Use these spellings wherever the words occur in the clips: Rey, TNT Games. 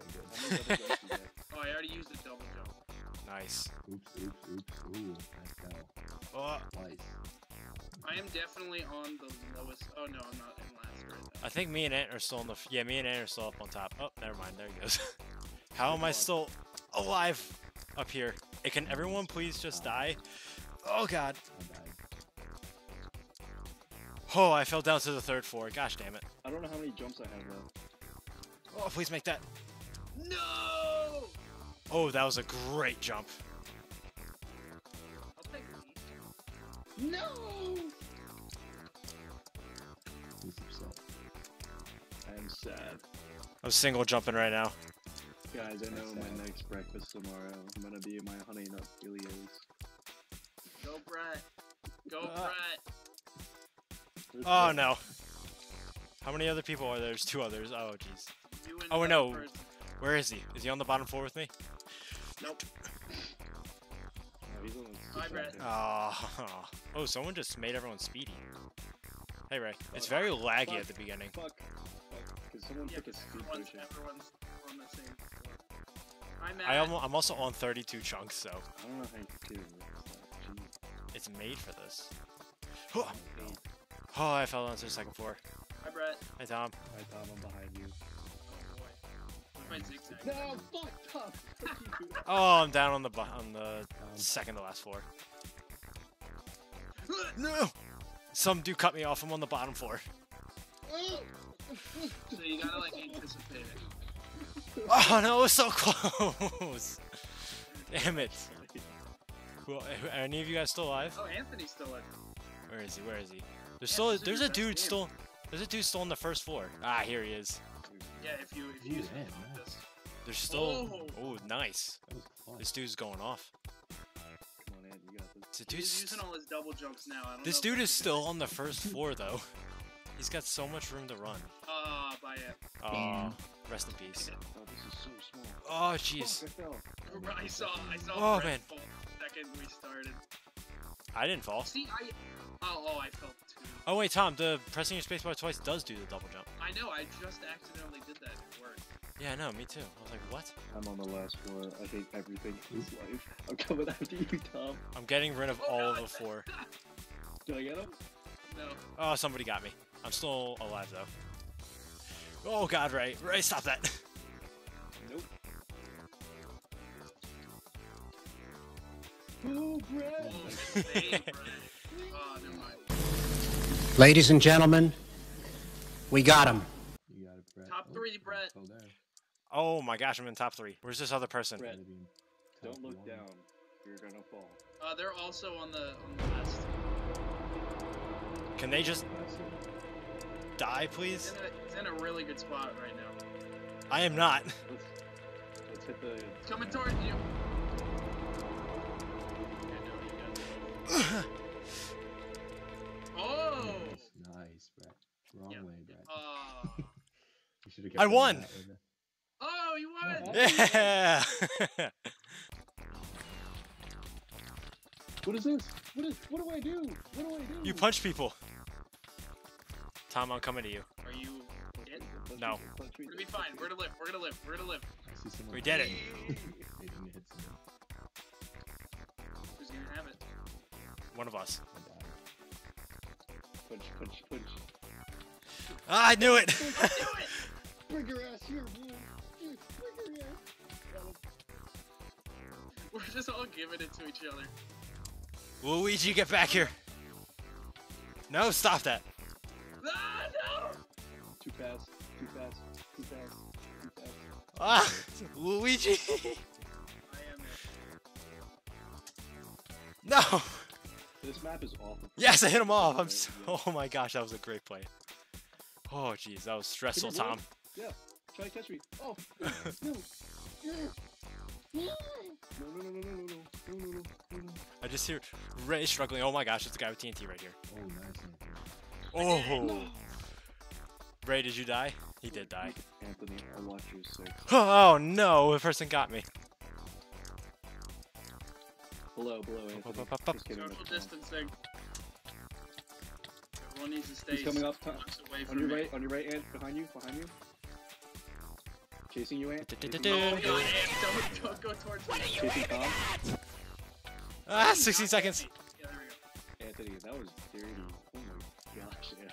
Okay, good. Oh, I already used the double jump. Nice. Oops, oops, oops. Ooh, I fell. Oh. Twice. I am definitely on the lowest. Oh, no, I'm not in last right now. I think me and Ant are still on the. Yeah, me and Ant are still up on top. Oh, never mind. There he goes. How am I still alive up here? Can everyone please just die? Oh, God. I died. Oh, I fell down to the third floor. Gosh damn it. I don't know how many jumps I have left. Oh, please make that. No! Oh, that was a great jump. I'll take it. No! I'm sad. I'm single jumping right now. Guys, I know my next breakfast tomorrow. I'm gonna be at my Honey Nut Helios. Go, Brett! Go, Brett! Oh no! How many other people are there? There's two others. Oh jeez. Oh no! Person. Where is he? Is he on the bottom floor with me? Nope. Hi, Brett. Oh. Oh, someone just made everyone speedy. Hey Ray, it's very laggy at the beginning. Fuck. Cause someone took a speed potion. Everyone's on the same floor. I'm also on 32 chunks, so. I don't know how you do this. It's made for this. Oh. Oh, I fell onto the second floor. Hi, Brett. Hi, Tom. Hi, Tom. I'm behind you. Oh boy. Where's my zigzag? No, fuck, Tom. Oh, I'm down on the second to last floor. No. Some dude cut me off. I'm on the bottom floor. So you gotta like anticipate it. Oh no, it was so close. Damn it. Cool. Are any of you guys still alive? Oh, Anthony's still alive. Where is he? Where is he? There's a dude still on the first floor. Ah, here he is. Yeah, if you use this. There's still. Oh, nice. This dude's going off. Come on, Ed, you got this. He's using all his double jumps now. I don't this know dude is still on the first floor though. He's got so much room to run. Ah, by it. Oh, rest in peace. Oh, this is so small. Oh, jeez. I saw. Oh man. Fall the second we started. I didn't fall. See, I fell too. Oh wait, Tom, the pressing your spacebar twice does do the double jump. I know, I just accidentally did that. It worked. Yeah, I know, me too. I was like, what? I'm on the last floor. I hate everything in this life. I'm coming after you, Tom. I'm getting rid of all of the floor. Did I get him? No. Oh, somebody got me. I'm still alive though. Oh God, Ray. Ray, stop that. Nope. Ladies and gentlemen, we got him. You got it, Brett. Top three, Brett. Oh my gosh, I'm in top three. Where's this other person? Brett, don't look down. You're gonna fall. They're also on the last. Can they just die, please? It's in a really good spot right now. I am not. Let's hit the. It's coming towards you. Oh! Nice, Brett. Wrong way, Brett. I won! Oh, you won! Yeah! What is this? What do I do? What do I do? You punch people. Tom, I'm coming to you. Are you dead? No. We're gonna be fine. We're gonna live. We did it. They didn't hit someone. Who's gonna have it? One of us. Punch. Ah, I knew it! I knew it! Bring your ass here, man. Bring your ass. We're just all giving it to each other. Luigi, get back here! No, stop that! Ah, no! Too fast. Ah! Luigi! I am it. No! This map is awful. Yes, I hit him off. Oh my gosh, that was a great play. Oh jeez, that was stressful, Tom. Yeah, try to catch me. Oh no. I just hear Ray struggling. Oh my gosh, it's the guy with TNT right here. Oh nice. Anthony. Oh. Ray, did you die? He did die. Anthony, I watched you sick. Oh no, the person got me. Below, Anthony. Up. Social distancing. Everyone needs to stay. He's coming up, Tom. On your right, Ant. Behind you. Chasing you, Ant. Don't go towards me. Chasing Tom. Ah, 60 seconds. Anthony, that was dirty. Oh my gosh, yeah.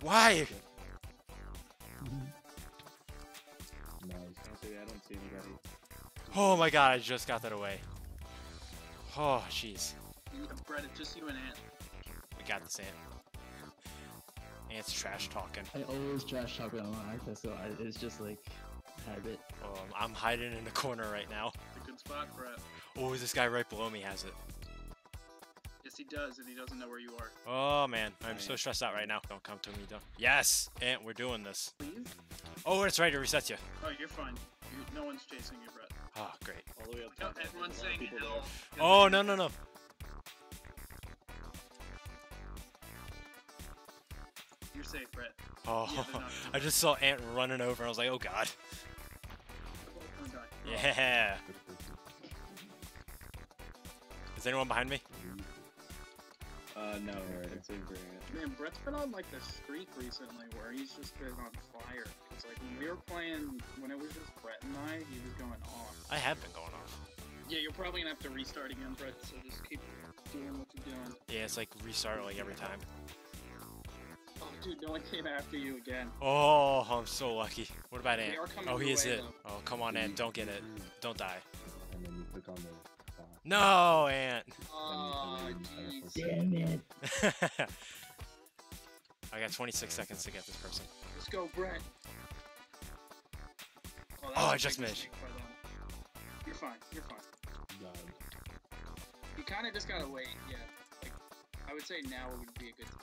Why? I don't see anybody. Oh my god, I just got that away. Oh, jeez. Brett, it's just you and Ant. We got this, Ant. Ant's trash talking. I always trash talk on Arca, so it's just like habit. I'm hiding in the corner right now. It's a good spot, Brett. Oh, this guy right below me has it. Yes, he does, and he doesn't know where you are. Oh, man. I'm so stressed out right now. Don't come to me, though. Yes! Ant, we're doing this. Please? Oh, it's right. It resets you. Oh, you're fine. No one's chasing you, Brett. Oh, great. All the way up top. Everyone's saying hell. Oh, no, no, no. You're safe, Brett. Oh, yeah, I just saw Ant running over. I was like, oh, God. Yeah. Is anyone behind me? No. Man, Brett's been on like this streak recently where he's just been on fire. It's like when we were playing, when it was just Brett and I, he was going off. I have been going off. Yeah, you're probably gonna have to restart again, Brett, so just keep doing what you're doing. Yeah, it's like restart like every time. Oh, dude, no one came after you again. Oh, I'm so lucky. What about Ant? Oh, he is it. Though. Oh, come on, Ant. Don't get it. Don't die. And then you click on the... No, Ant. Oh, jeez. Damn it. I got 26 seconds to get this person. Let's go, Brett. Oh, I just missed. You're fine. You're fine. God. You kind of just gotta wait. Yeah. Like, I would say now would be a good time.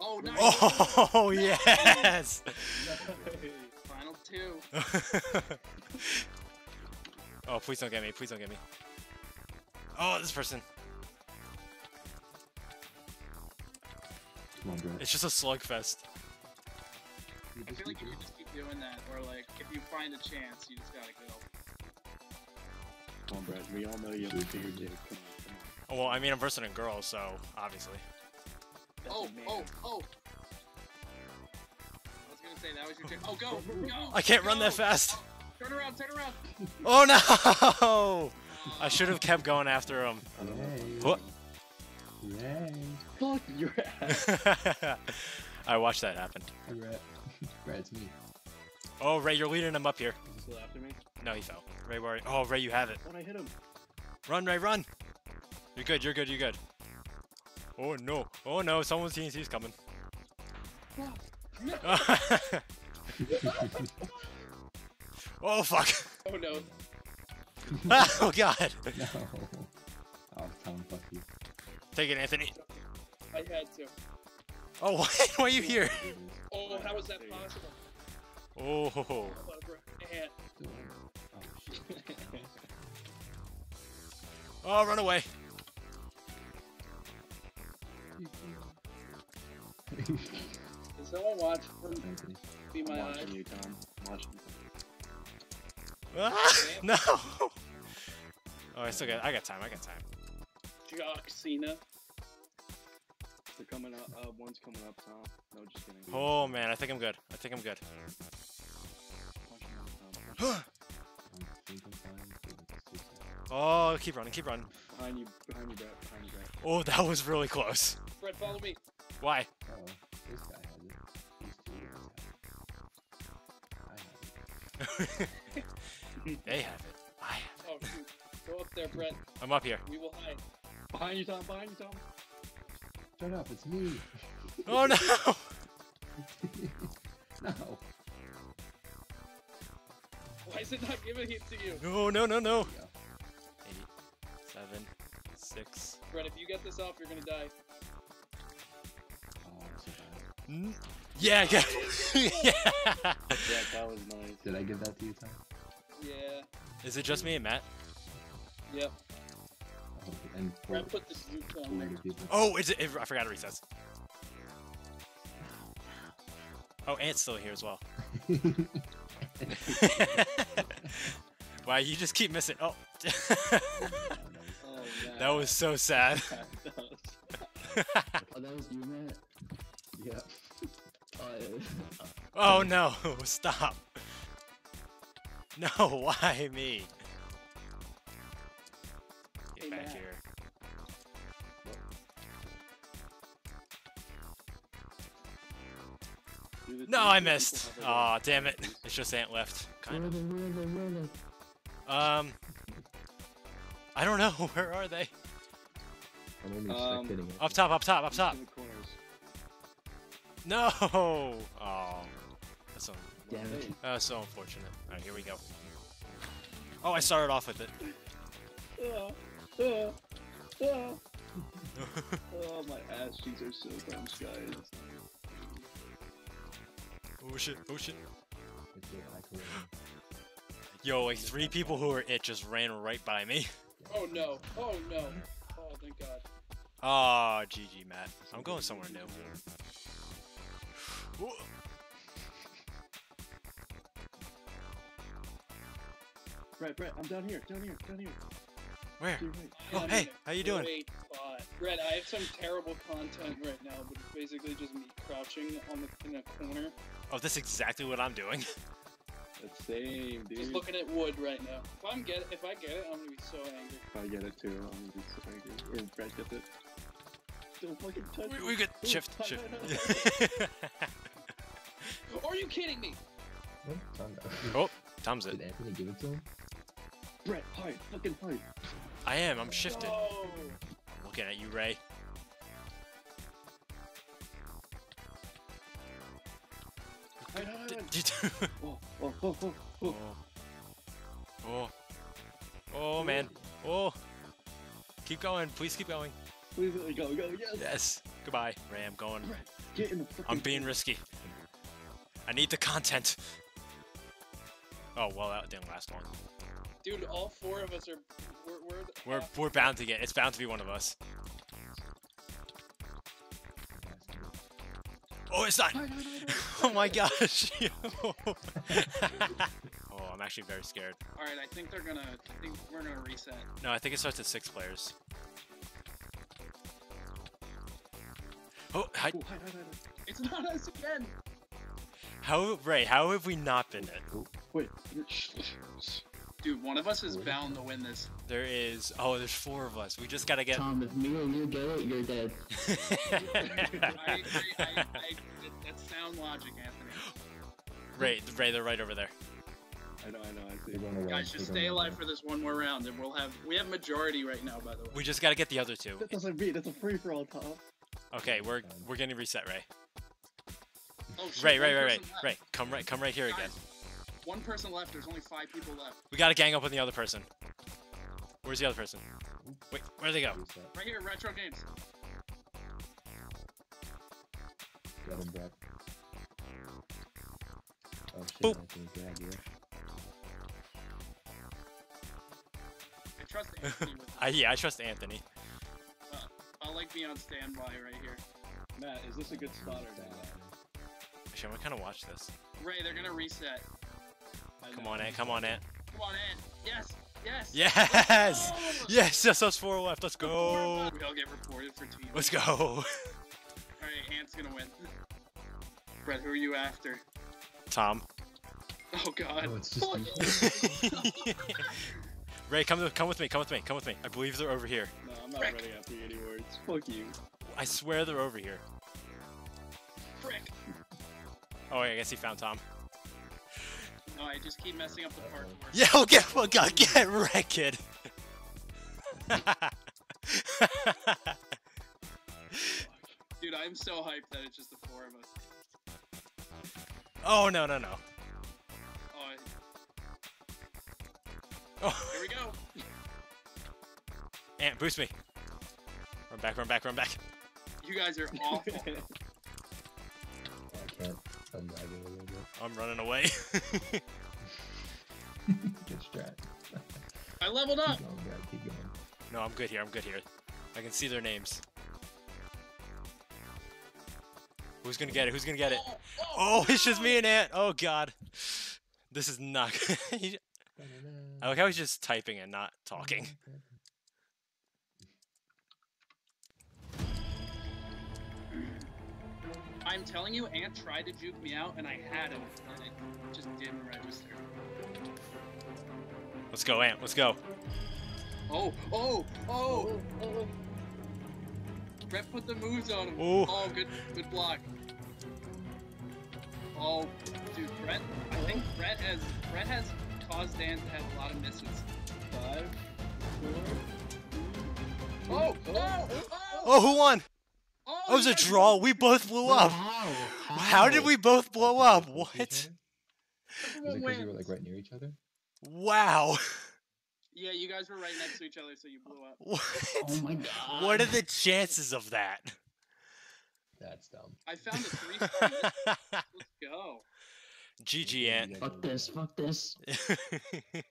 Oh, nice. Oh, yes. Final two. Oh, please don't get me. Please don't get me. Oh, this person. Come on, bro. It's just a slugfest. I feel like you can just keep doing that, or like, if you find a chance, you just gotta go. Come on, Brett. We all know you have to do your dick. Oh, well, I mean, I'm versed in girls, so, obviously. Oh. I was gonna say, that was your dick. Oh, go! Go! I can't run that fast! Oh. Turn around, turn around! Oh no! I should have kept going after him. What? Yay. Fuck your ass. I watched that happen. Ray, it's me. Oh, Ray, you're leading him up here. Is he still after me? No, he fell. Ray, where are you? Oh, Ray, you have it. When I hit him. Run, Ray, run! You're good, you're good, you're good. Oh no. Oh no, someone's TNT's coming. Oh fuck! Oh no! Oh god! No! Oh, Tom, fuck you. Take it, Anthony. I had to. Oh, what? Why are you here? Oh, how was that possible? Oh. Hello, bro. Ant. Oh shit. Oh, run away! Does no one watch? See my eyes. Watching you, Tom. Watching. Ah, no! Oh, I still got. I got time. I got time. Jock Cena. They're coming up. One's coming up top. No, just kidding. Oh man, I think I'm good. I think I'm good. Oh, keep running. Keep running. Behind you. Behind you, Brett. Behind you, Brett. Oh, that was really close. Brett, follow me. Why? Oh, this guy has it. These two guys have it. I have it. They have it. I have it. Oh, shoot. Go up there, Brett. I'm up here. We will hide. Behind you, Tom. Behind you, Tom. Shut up. It's me. Oh, no. No. Why is it not giving it to you? No, no, no, no. 8, 7, 6. Brett, if you get this off, you're going to die. Oh, so yeah, I got it. Yeah. Yeah, that was nice. Did I give that to you, Tom? Yeah. Is it just me and Matt? Yep. And Brett put this juke on there. Oh, I forgot to recess. Oh, Ant's still here as well. Wow, you just keep missing. Oh. That was so sad. Oh, that was you, Matt? Yeah. Oh no, stop. No, why me? Get back here. No, I missed. Aw, oh, damn it. It's just Ant left. Kind of. I don't know. Where are they? Up top, up top, up top. No! Oh, that's so, so unfortunate. All right, here we go. Oh, I started off with it. Oh, my ass cheeks are so crunched, guys. Oh shit! Oh shit! Yo, like three people who were it just ran right by me. Oh no! Oh no! Oh thank God. Ah, oh, GG, Matt. I'm going somewhere new. Whoa. Brett, Brett, I'm down here, down here, down here. Where? Right. Oh, hey, hey, how you doing? Brett, I have some terrible content right now, but it's basically just me crouching on the, in a corner. Oh, that's exactly what I'm doing. That's same, dude. Just looking at wood right now. If I get it, I'm gonna be so angry. If I get it too, I'm gonna be so angry. If Brett gets it. Don't fucking touch me. We could shift, shift. Are you kidding me? Oh, Tom's it. Did Anthony give it to him? Brett, hide, fucking hide. I am, I'm shifted. No. I'm looking at you, Ray. Hide, hide, hide. Oh, oh, oh, oh, oh. Oh. Oh, man. Oh. Keep going, please keep going. Please go, go, yes. Yes. Goodbye, Ray, I'm going. Brett, get in the fucking I'm being risky. I need the content. Oh, well, that didn't last long. Dude, all four of us are... We're bound to get... It's bound to be one of us. Oh, it's not! Oh my gosh! Oh, I'm actually very scared. Alright, I think they're gonna... I think we're gonna reset. No, I think it starts at 6 players. Oh, hi! Oh, hi, hi, hi. It's not us again! How, Ray, how have we not been it? Wait. Dude, one of us is bound to win this. There is. Oh, there's four of us. We just gotta get. Tom, if me and you get it, you're dead. I agree. That's sound logic, Anthony. Ray, they're right over there. I know, I know. I see. Guys, just stay alive for this one more round, and we'll have. We have majority right now, by the way. We just gotta get the other two. That doesn't beat. It's a free for all, Tom. Okay, we're getting reset, Ray. Oh, shit, Ray, come right here guys, again. One person left, there's only 5 people left. We gotta gang up on the other person. Where's the other person? Wait, where'd they go? Right here, Retro Games. Got him, Brad. Oh shit, I think good idea. I trust Anthony with yeah, I trust Anthony. I'll like be on standby right here. Matt, is this a good spot or not? Actually, I'm gonna kind of watch this. Ray, they're gonna reset. Come on, Ant. Come on, Ant. Come on, Ant. Yes. Yes. Yes. Yes. Just us 4 left. Let's go. We all get reported for 2 years. Let's go. All right, Ant's gonna win. Brett, who are you after? Tom. Oh God. Oh, it's just Ray, come with me. Come with me. Come with me. I believe they're over here. No, I'm not ready after any words. Fuck you. I swear they're over here. Frick. Oh, I guess he found Tom. No, I just keep messing up the parkour. Yeah, okay, well, God, get wrecked, kid. Dude, I'm so hyped that it's just the 4 of us. Oh, no, no, no. Oh, here we go. Ant, boost me. Run back, run back, run back. You guys are awful. I can't. I'm running away. Just try. I leveled up. Keep going, Brad, keep going. No, I'm good here. I'm good here. I can see their names. Who's gonna get it? Who's gonna get it? Oh, it's just me and Ant. Oh God, this is not. I like how he's just typing and not talking. I'm telling you, Ant tried to juke me out, and I had him, and it just didn't register. Let's go, Ant. Let's go. Oh, oh, oh, oh. Brett put the moves on him. Ooh. Oh, good block. Oh, dude, Brett. I think Brett has caused Ant to have a lot of misses. 5, 4. Oh, oh, oh. Oh, who won? Oh, it was a draw. We both blew up. How did we both blow up? What? Because you were like right near each other. Wow. Yeah, you guys were right next to each other, so you blew up. What? Oh my god. What are the chances of that? That's dumb. I found a 3-point. Let's go. GG, Ant. Fuck this.